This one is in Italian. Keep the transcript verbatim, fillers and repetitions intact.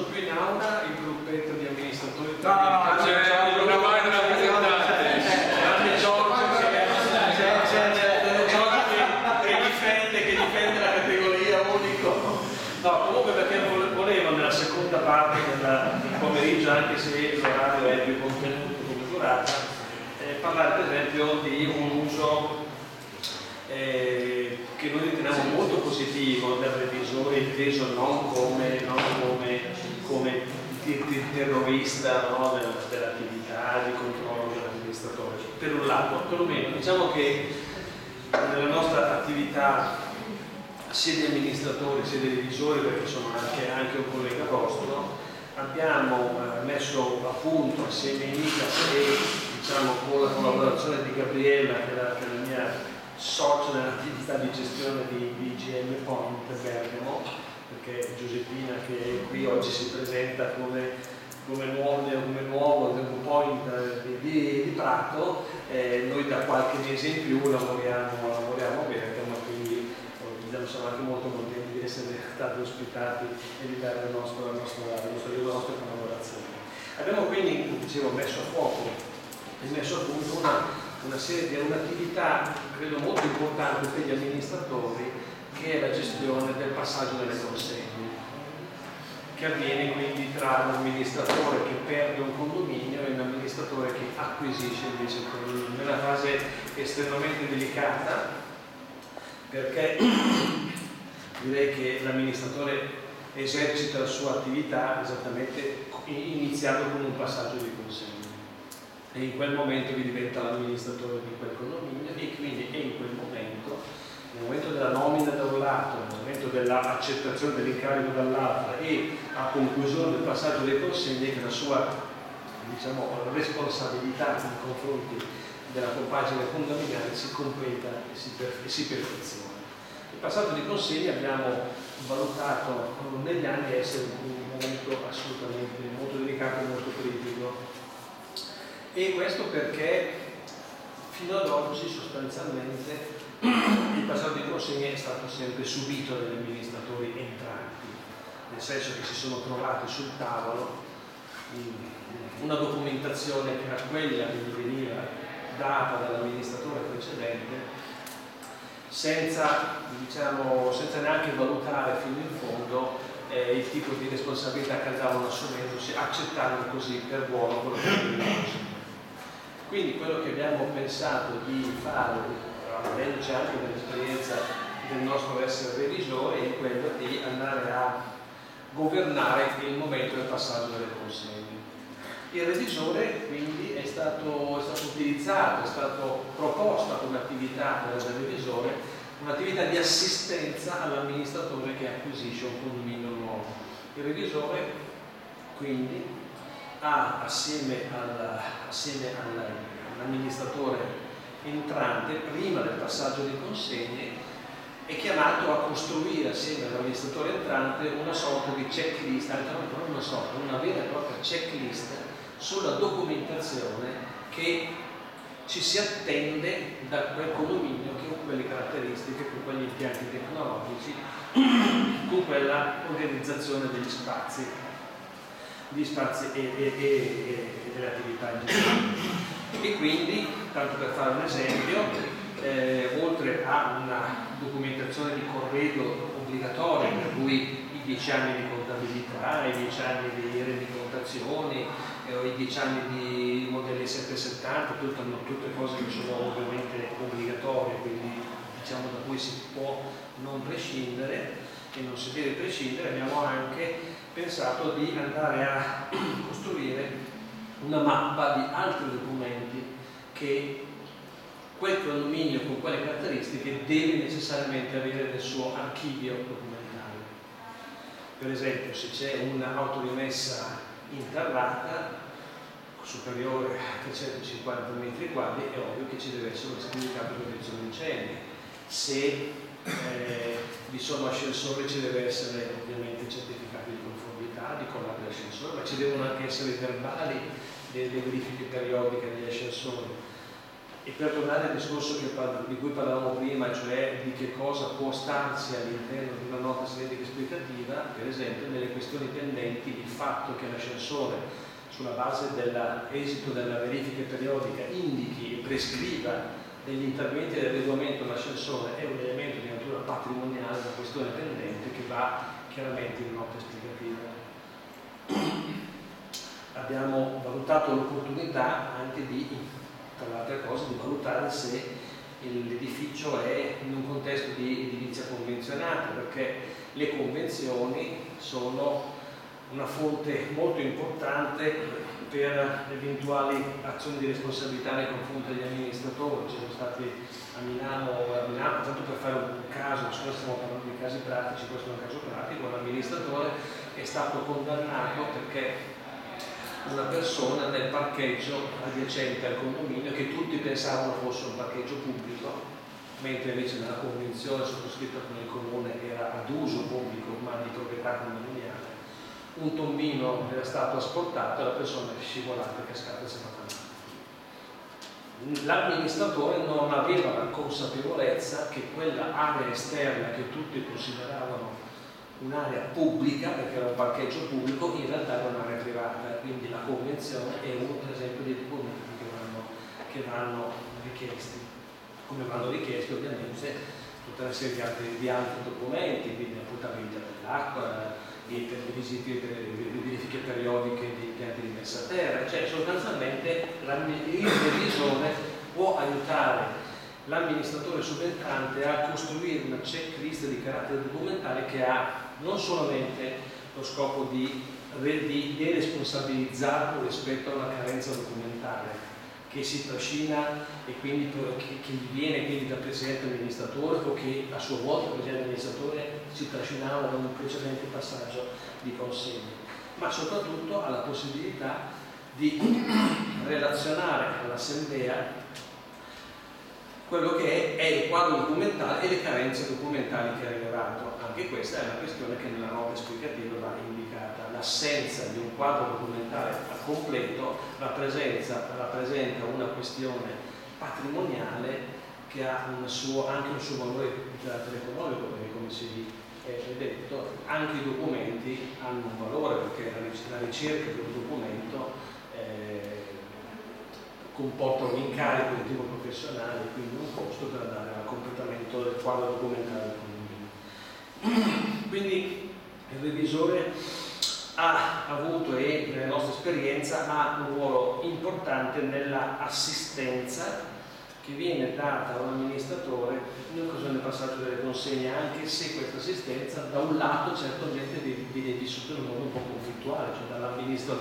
conosciuto più in aula il gruppetto di amministratori. No, no, no, c'è una parte rappresentante. C'è Giorgio che difende, che difende la categoria unico. No, comunque perché volevo nella seconda parte del pomeriggio, anche se l'orario è più contenuto come durata, eh, parlare per esempio di un uso Eh, che noi riteniamo molto positivo del revisore, inteso non come, non come, come terrorista, no, dell'attività di controllo dell'amministratore, per un lato. Perlomeno diciamo che nella nostra attività sia di amministratori sia di revisori, perché sono anche, anche un collega vostro, abbiamo messo a punto assieme in I C A S e diciamo, con la collaborazione di Gabriella, che era la mia socio nell'attività di gestione di, di I G M PONT Bergamo, perché Giuseppina, che qui oggi si presenta come, come nuovo, come nuovo point di, di, di Prato, eh, noi da qualche mese in più lavoriamo, lavoriamo a Bergamo, quindi diciamo, siamo anche molto contenti di essere stati ospitati e di dare la nostra, la nostra, la nostra, la nostra collaborazione. Abbiamo quindi, come dicevo, messo a fuoco e messo a punto una una serie di un'attività credo molto importante per gli amministratori, che è la gestione del passaggio delle consegne, che avviene quindi tra un amministratore che perde un condominio e un amministratore che acquisisce invece il condominio. È una fase estremamente delicata, perché direi che l'amministratore esercita la sua attività esattamente iniziando con un passaggio di consegne. E in quel momento che diventa l'amministratore di quel condominio, e quindi è in quel momento, nel momento della nomina da un lato, nel momento dell'accettazione dell'incarico dall'altro e a conclusione del passaggio dei consegne, che la sua diciamo, responsabilità nei confronti della compagine condominiale si completa e si, per, e si perfeziona. Il passaggio dei consegne abbiamo valutato negli anni essere un momento assolutamente molto delicato e molto critico. E questo perché fino ad oggi sostanzialmente il passaggio di consegne è stato sempre subito dagli amministratori entranti, nel senso che si sono trovati sul tavolo una documentazione che era quella che veniva data dall'amministratore precedente, senza, diciamo, senza neanche valutare fino in fondo Eh, il tipo di responsabilità che andavano assumendosi, accettando così per buono quello che avevano. Quindi quello che abbiamo pensato di fare, avvendoci anche dell'esperienza del nostro essere revisore, è quello di andare a governare il momento del passaggio delle consegne. Il revisore quindi è stato, è stato utilizzato, è stato proposta come attività del revisore un'attività di assistenza all'amministratore che acquisisce un condominio nuovo. Il revisore quindi ha assieme, al, assieme all'amministratore entrante, prima del passaggio di consegne, è chiamato a costruire assieme all'amministratore entrante una sorta di checklist, anche non una sorta, una vera e propria checklist sulla documentazione che ci si attende da quel condominio che con quelle caratteristiche, con quegli impianti tecnologici, con quella organizzazione degli spazi, degli spazi e, e, e, e delle attività in generale. E quindi, tanto per fare un esempio, eh, oltre a una documentazione di corredo obbligatoria, per cui i dieci anni di contabilità, i dieci anni di rendicontazioni, i dieci anni di modelli settecentosettanta, tutte, tutte cose che sono ovviamente obbligatorie, quindi diciamo da cui si può non prescindere e non si deve prescindere, abbiamo anche pensato di andare a costruire una mappa di altri documenti che quel condominio con quelle caratteristiche deve necessariamente avere nel suo archivio documentario. Per esempio, se c'è un'autorimessa interrata superiore a trecentocinquanta metri quadri, è ovvio che ci deve essere una specifica protezione incendi. Se eh, vi sono ascensori, ci deve essere ovviamente certificati di conformità, di collana dell'ascensore, ma ci devono anche essere verbali delle verifiche periodiche degli ascensori. E per tornare al discorso che, di cui parlavamo prima, cioè di che cosa può starsi all'interno di una nota sintetica esplicativa, per esempio nelle questioni pendenti il fatto che l'ascensore, sulla base dell'esito della verifica periodica, indichi e prescriva degli interventi di adeguamento all'ascensore è un elemento di natura patrimoniale, una questione pendente che va chiaramente in nota esplicativa. Abbiamo valutato l'opportunità anche di, tra le altre cose, di valutare se l'edificio è in un contesto di edilizia convenzionata, perché le convenzioni sono una fonte molto importante per eventuali azioni di responsabilità nei confronti degli amministratori. Ci sono stati a Milano, a Milano tanto per fare un caso, adesso stiamo parlando di casi pratici, questo è un caso pratico, un amministratore è stato condannato perché una persona nel parcheggio adiacente al condominio, che tutti pensavano fosse un parcheggio pubblico, mentre invece nella convenzione sottoscritta con il comune era ad uso pubblico ma di proprietà condominiale, un tombino era stato asportato e la persona è scivolata, cascata e si è fatta male. L'amministratore non aveva la consapevolezza che quella area esterna che tutti consideravano un'area pubblica, perché era un parcheggio pubblico, in realtà era un'area privata, quindi la convenzione è uno per esempio dei documenti che vanno, che vanno richiesti, come vanno richiesti ovviamente tutta una serie di altri documenti, quindi appuntamenti dell'acqua, le visite, le verifiche periodiche di impianti di messa a terra, cioè sostanzialmente il revisore può aiutare l'amministratore subentrante a costruire una checklist di carattere documentale che ha non solamente lo scopo di, di deresponsabilizzarlo rispetto a una carenza documentale che si trascina e quindi che, che viene quindi dal precedente amministratore o che a sua volta il precedente amministratore si trascinava da un precedente passaggio di consegne, ma soprattutto ha la possibilità di relazionare all'assemblea quello che è, è il quadro documentale e le carenze documentali che ha rilevato. Anche questa è una questione che nella nota esplicativa va indicata. L'assenza di un quadro documentale completo rappresenta, rappresenta una questione patrimoniale che ha un suo, anche un suo valore di carattere economico, perché come si è detto, anche i documenti hanno un valore, perché la ricerca di un documento eh, comporta un incarico di tipo professionale, quindi un costo per andare al completamento del quadro documentale. Quindi il revisore ha avuto e nella nostra esperienza ha un ruolo importante nell'assistenza che viene data all'amministratore in occasione del passaggio delle consegne, anche se questa assistenza da un lato certamente viene vissuta in un modo un po' conflittuale, cioè dall'amministratore